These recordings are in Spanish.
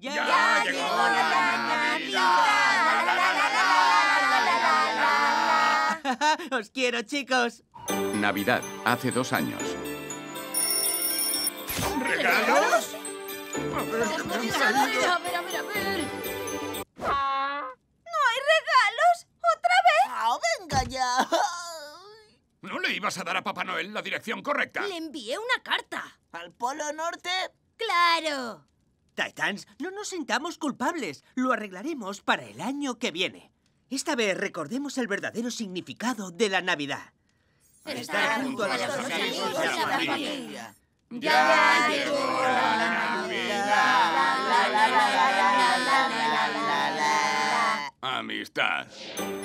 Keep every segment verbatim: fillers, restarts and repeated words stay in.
¡Ya, ya llegó la Navidad! ¡La, la, la, la, la, la, la, la! ¡Os quiero, chicos! Navidad, hace dos años. ¿Regalos? A ver, ¿qué me han salido? A ver, a ver, a ver... ¿No hay regalos? ¿Otra vez? ¡Ah, venga ya! ¿No le ibas a dar a Papá Noel la dirección correcta? Le envié una carta. ¿Al Polo Norte? ¡Claro! Titans, no nos sintamos culpables. Lo arreglaremos para el año que viene. Esta vez recordemos el verdadero significado de la Navidad. Estar junto a los amigos y la familia. ¡Ya llegó la Navidad! Amistad.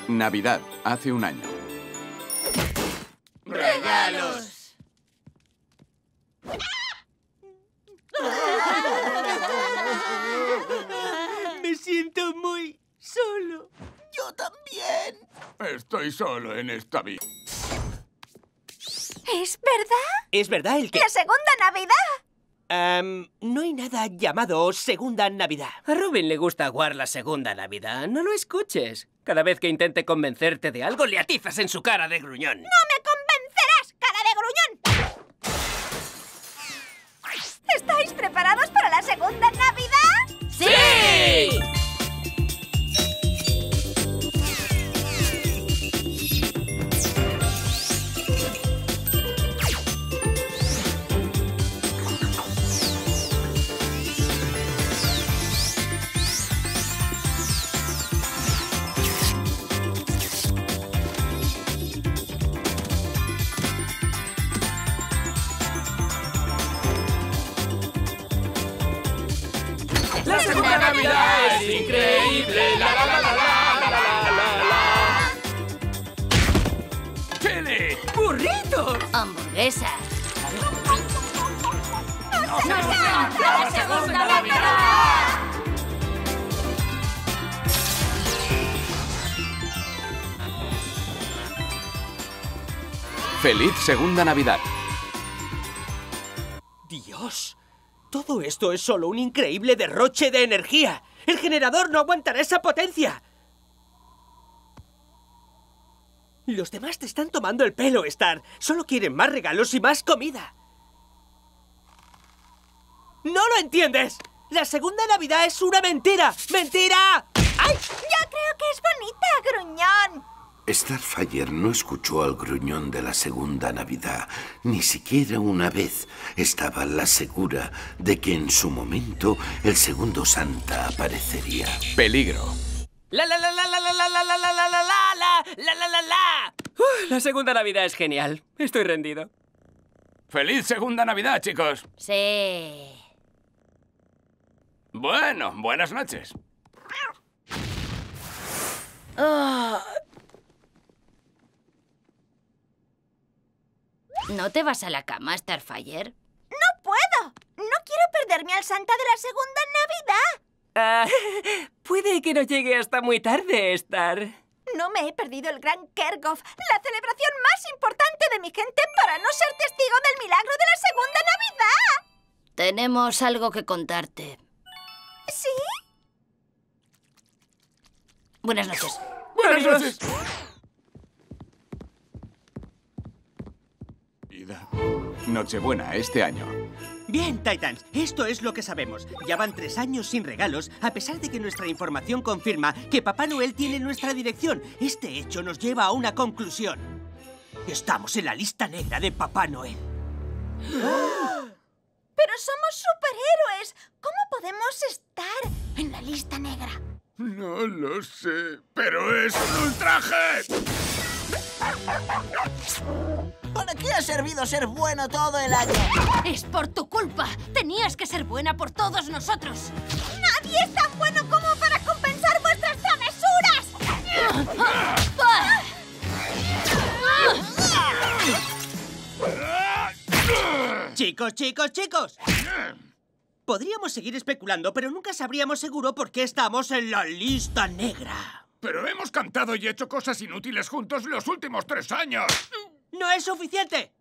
Navidad, hace un año. ¡Regalos! Me siento muy solo. Yo también. Estoy solo en esta vida. ¿Es verdad? ¿Es verdad el qué? ¡La segunda Navidad! Um, no hay nada llamado segunda Navidad. A Robin le gusta aguar la segunda Navidad. No lo escuches. Cada vez que intente convencerte de algo, le atizas en su cara de gruñón. ¡No me convencerás, cara de gruñón! ¿Estáis preparados para la segunda Navidad? ¡Sí! Increíble, la la la la la la la la. ¡Chile! ¡Burritos! ¡Hamburguesas! ¡Nos encanta la segunda Navidad! ¡Feliz segunda Navidad! ¡Dios! Todo esto es solo un increíble derroche de energía. ¡El generador no aguantará esa potencia! Los demás te están tomando el pelo, Star. Solo quieren más regalos y más comida. ¡No lo entiendes! ¡La segunda Navidad es una mentira! ¡Mentira! ¡Ay! Yo creo que es bonita, gruñón. Starfire no escuchó al gruñón de la segunda Navidad, ni siquiera una vez. Estaba la segura de que en su momento el segundo Santa aparecería. Peligro. La la la la la la la la la la la la la la la la. La segunda Navidad es genial. Estoy rendido. Feliz segunda Navidad, chicos. Sí. Bueno, buenas noches. Ah. ¿No te vas a la cama, Starfire? ¡No puedo! ¡No quiero perderme al Santa de la segunda Navidad! Uh, puede que no llegue hasta muy tarde, Star. No me he perdido el gran Kerghoff, la celebración más importante de mi gente para no ser testigo del milagro de la segunda Navidad. Tenemos algo que contarte. ¿Sí? Buenas noches. Buenas noches. Nochebuena este año. Bien, Titans, esto es lo que sabemos. Ya van tres años sin regalos, a pesar de que nuestra información confirma que Papá Noel tiene nuestra dirección. Este hecho nos lleva a una conclusión. Estamos en la lista negra de Papá Noel. ¡Pero somos superhéroes! ¿Cómo podemos estar en la lista negra? No lo sé, pero es un ultraje. ¿Para qué ha servido ser bueno todo el año? ¡Es por tu culpa! ¡Tenías que ser buena por todos nosotros! ¡Nadie es tan bueno como para compensar vuestras travesuras! ¡Chicos, chicos, chicos! Podríamos seguir especulando, pero nunca sabríamos seguro por qué estamos en la lista negra. Pero hemos cantado y hecho cosas inútiles juntos los últimos tres años. ¡No es suficiente!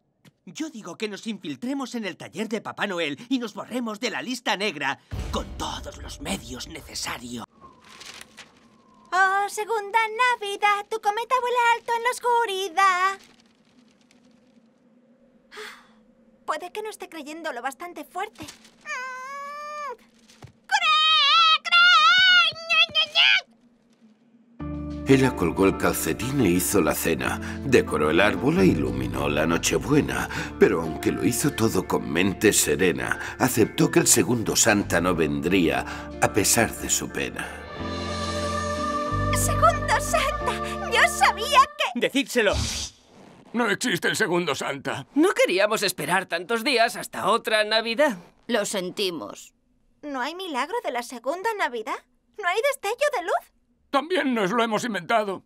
Yo digo que nos infiltremos en el taller de Papá Noel y nos borremos de la lista negra con todos los medios necesarios. Oh, segunda Navidad, tu cometa vuela alto en la oscuridad. Puede que no esté creyéndolo bastante fuerte. Ella colgó el calcetín e hizo la cena, decoró el árbol e iluminó la Nochebuena, pero aunque lo hizo todo con mente serena, aceptó que el segundo Santa no vendría, a pesar de su pena. ¡Segundo Santa! ¡Yo sabía que...! ¡Decídselo! No existe el segundo Santa. No queríamos esperar tantos días hasta otra Navidad. Lo sentimos. ¿No hay milagro de la segunda Navidad? ¿No hay destello de luz? También nos lo hemos inventado.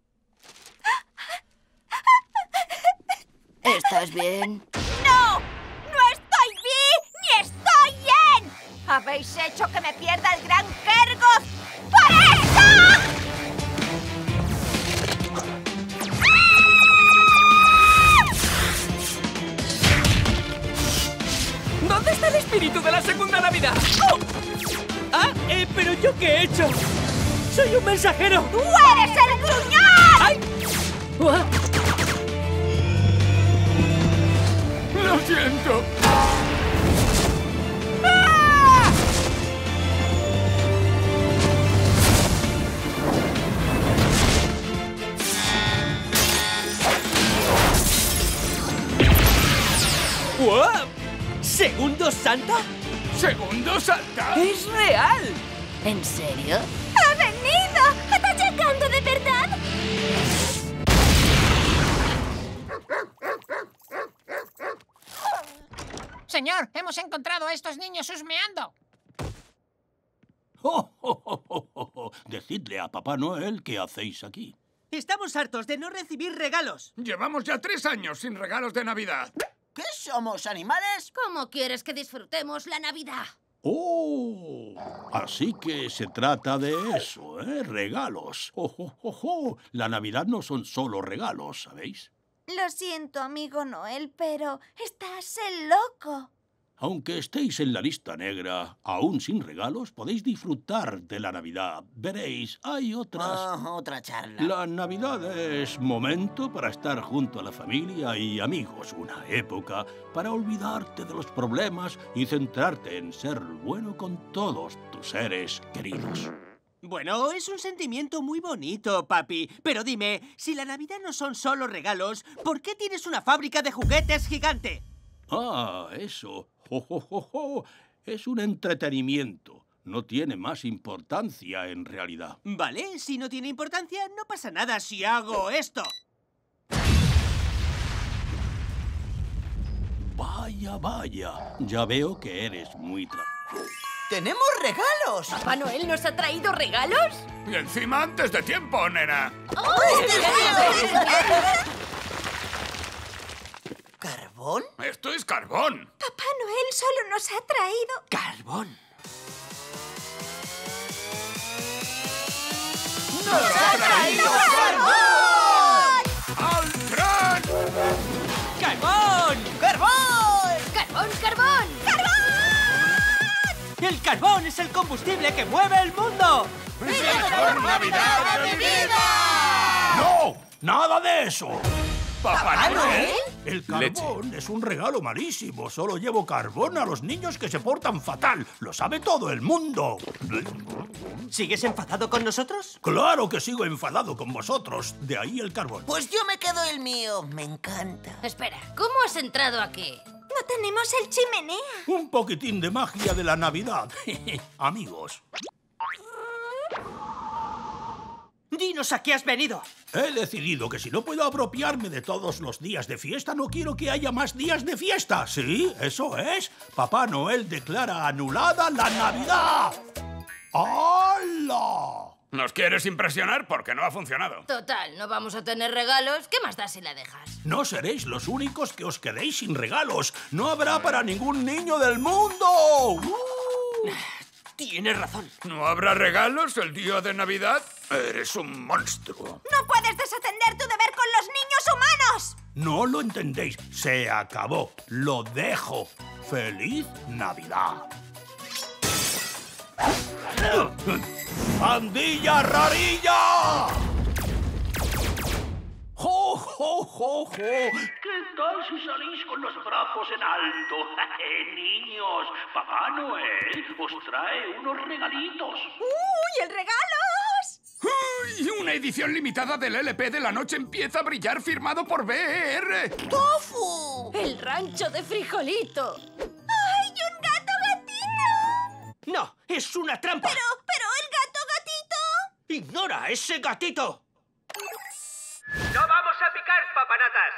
¿Estás bien? ¡No! ¡No estoy bien! ¡Ni estoy bien! ¡Habéis hecho que me pierda el gran Kergos! ¡Por eso! ¿Dónde está el espíritu de la segunda Navidad? ¡Oh! ¡Ah! Eh, ¿pero yo qué he hecho? ¡Soy un mensajero! ¡Tú eres el gruñón! ¡Ay! ¿What? ¡Lo siento! ¡Ah! ¡Wow! ¿Segundo Santa? ¿Segundo Santa? ¡Es real! ¿En serio? ¡Ha venido! ¡Está llegando de verdad! Señor, hemos encontrado a estos niños husmeando. Oh, oh, oh, oh, oh. Decidle a Papá Noel qué hacéis aquí. Estamos hartos de no recibir regalos. Llevamos ya tres años sin regalos de Navidad. ¿Qué somos, animales? ¿Cómo quieres que disfrutemos la Navidad? ¡Oh! Así que se trata de eso, ¿eh? Regalos. ¡Oh, oh, oh, oh! La Navidad no son solo regalos, ¿sabéis? Lo siento, amigo Noel, pero estás el loco. Aunque estéis en la lista negra, aún sin regalos, podéis disfrutar de la Navidad. Veréis, hay otras... Oh, otra charla. La Navidad es momento para estar junto a la familia y amigos. Una época para olvidarte de los problemas y centrarte en ser bueno con todos tus seres queridos. Bueno, es un sentimiento muy bonito, papi. Pero dime, si la Navidad no son solo regalos, ¿por qué tienes una fábrica de juguetes gigante? Ah, eso. Jo, jo, jo, jo. Es un entretenimiento. No tiene más importancia en realidad. Vale, si no tiene importancia, no pasa nada si hago esto. Vaya, vaya. Ya veo que eres muy tra... ¡Tenemos regalos! ¿Papá Noel nos ha traído regalos? Y encima antes de tiempo, nena. ¡Oh! ¿Carbón? ¡Esto es carbón! Papá Noel solo nos ha traído... ¡Carbón! ¡Nos, ¡Nos ha traído, traído carbón! ¡Al tren! ¡Carbón! ¡Carbón! ¡Carbón, carbón! ¡Carbón! ¡El carbón es el combustible que mueve el mundo! ¡Es la mejor Navidad de mi vida! ¡No! ¡Nada de eso! ¿Papá Noel? El carbón Leche. Es un regalo malísimo. Solo llevo carbón a los niños que se portan fatal. Lo sabe todo el mundo. ¿Sigues enfadado con nosotros? Claro que sigo enfadado con vosotros. De ahí el carbón. Pues yo me quedo el mío. Me encanta. Espera, ¿cómo has entrado aquí? No tenemos el chimenea. Un poquitín de magia de la Navidad. Amigos. ¡Dinos a qué has venido! He decidido que si no puedo apropiarme de todos los días de fiesta, no quiero que haya más días de fiesta. ¿Sí? Eso es. Papá Noel declara anulada la Navidad. ¡Hala! Nos quieres impresionar porque no ha funcionado. Total, no vamos a tener regalos. ¿Qué más da si la dejas? No seréis los únicos que os quedéis sin regalos. No habrá para ningún niño del mundo. ¡Uh! Tienes razón. ¿No habrá regalos el día de Navidad? Eres un monstruo. ¡No puedes desatender tu deber con los niños humanos! No lo entendéis. Se acabó. Lo dejo. ¡Feliz Navidad! ¡Pandilla rarilla! ¡Jo, jo, jo, jo! ¿Qué tal si salís con los brazos en alto? Niños, Papá Noel os trae unos regalitos. ¡Uy, el regalos! ¡Uy! Una edición limitada del L P de La Noche Empieza a Brillar, firmado por B E R ¡Tofu! ¡El rancho de frijolito! ¡Ay, un gato gatito! No, es una trampa. Pero, pero, ¿el gato gatito? Ignora a ese gatito. No vamos a picar, papanatas.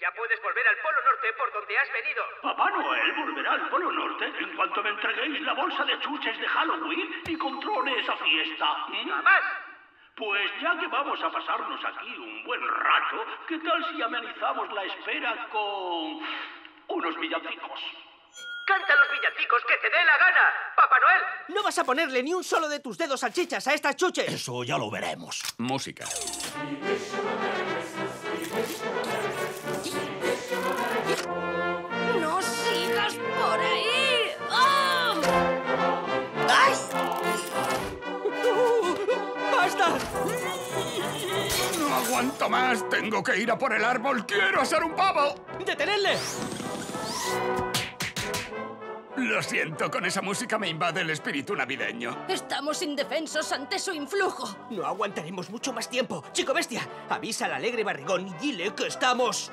Ya puedes volver al Polo Norte por donde has venido. Papá Noel volverá al Polo Norte en cuanto me entreguéis la bolsa de chuches de Halloween y controle esa fiesta. ¡Jamás! Pues ya que vamos a pasarnos aquí un buen rato, ¿qué tal si amenizamos la espera con unos villancicos? ¡Canta los villancicos que te dé la gana, Papá Noel! No vas a ponerle ni un solo de tus dedos salchichas a estas chuches. Eso ya lo veremos. Música. ¡No sigas por ahí! ¡Oh! ¡Ay! ¡Basta! ¡No aguanto más! ¡Tengo que ir a por el árbol! ¡Quiero hacer un pavo! ¡Detenedle! Lo siento, con esa música me invade el espíritu navideño. Estamos indefensos ante su influjo. No aguantaremos mucho más tiempo. Chico Bestia, avisa al alegre barrigón y dile que estamos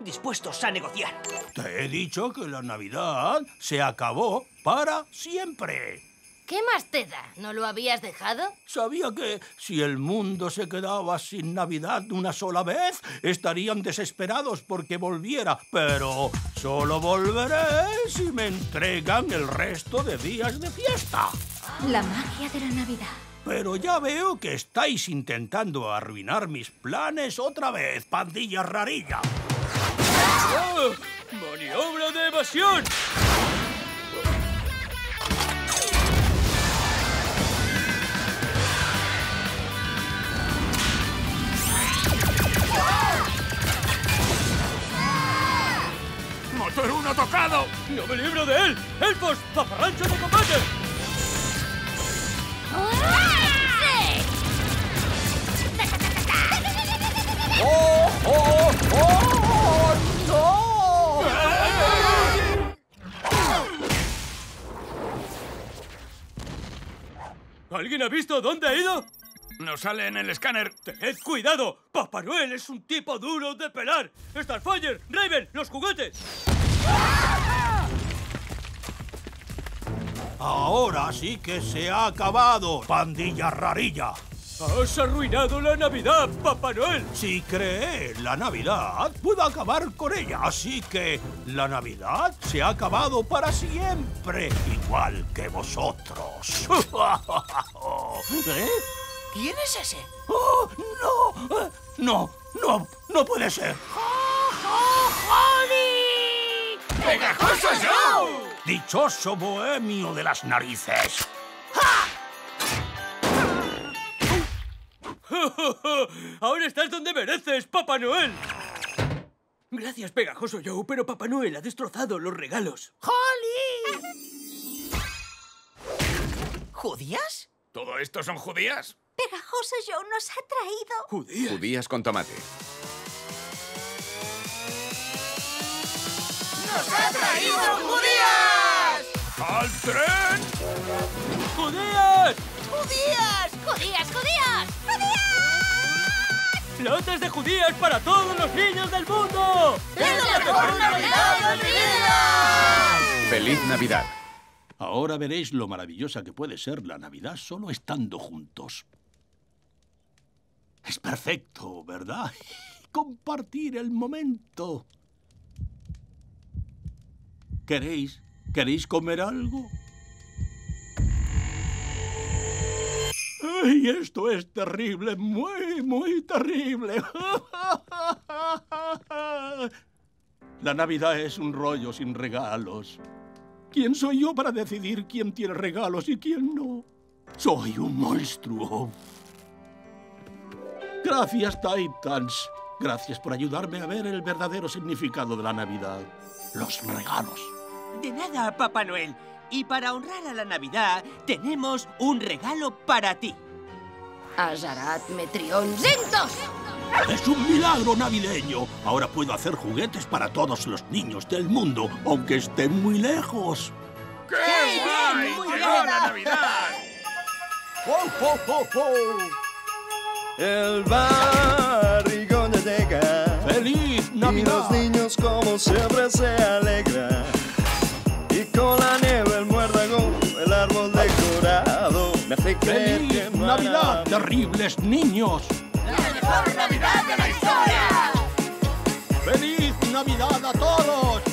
dispuestos a negociar. Te he dicho que la Navidad se acabó para siempre. ¿Qué más te da? ¿No lo habías dejado? Sabía que si el mundo se quedaba sin Navidad una sola vez, estarían desesperados porque volviera. Pero solo volveré si me entregan el resto de días de fiesta. La magia de la Navidad. Pero ya veo que estáis intentando arruinar mis planes otra vez, pandilla rarilla. ¡Oh! ¡Maniobra de evasión! ¡Pero un atacado! ¡No me libro de él! ¡Elfos! ¡Zaparrancho de combate! ¡Oh, oh, oh, oh! ¡No! ¿Alguien ha visto dónde ha ido? No sale en el escáner. ¡Tened cuidado! ¡Papá Noel es un tipo duro de pelar! ¡Starfire! ¡Raven! ¡Los juguetes! Ahora sí que se ha acabado, pandilla rarilla. Has arruinado la Navidad, Papá Noel. Si creé la Navidad, puedo acabar con ella. Así que la Navidad se ha acabado para siempre, igual que vosotros. ¿Eh? ¿Quién es ese? ¡Oh, no! No, no, no puede ser. ¡Pegajoso Joe! ¡Dichoso bohemio de las narices! ¡Ja! ¡Ahora estás donde mereces, Papá Noel! Gracias, Pegajoso Joe, pero Papá Noel ha destrozado los regalos. ¡Jolly! ¿Judías? ¿Todo esto son judías? Pegajoso Joe nos ha traído... ¿Judías? Judías con tomate. ¡Nos ha traído judías! ¡Al tren! ¡Judías! ¡Judías! ¡Judías, judías! ¡Judías! ¡Lotes de judías para todos los niños del mundo! ¡Es la mejor Navidad de mi vida! ¡Feliz Navidad! Ahora veréis lo maravillosa que puede ser la Navidad solo estando juntos. Es perfecto, ¿verdad? Compartir el momento. ¿Queréis? ¿Queréis comer algo? ¡Ay, esto es terrible! ¡Muy, muy terrible! La Navidad es un rollo sin regalos. ¿Quién soy yo para decidir quién tiene regalos y quién no? ¡Soy un monstruo! Gracias, Titans. Gracias por ayudarme a ver el verdadero significado de la Navidad. Los regalos. De nada, Papá Noel. Y para honrar a la Navidad, tenemos un regalo para ti. Azarad metrión. ¡Es un milagro navideño! Ahora puedo hacer juguetes para todos los niños del mundo, aunque estén muy lejos. ¡Qué guay! ¡Llegó buena la Navidad! ¡Ho, ho, ho, ho! El barrigón llega. ¡Feliz Navidad! Y los niños como siempre se alegran. Y con la nieve, el muérdago, el árbol decorado. Me hace creer que ¡Feliz Navidad, terribles niños! ¡La mejor Navidad de la historia! ¡Feliz Navidad a todos!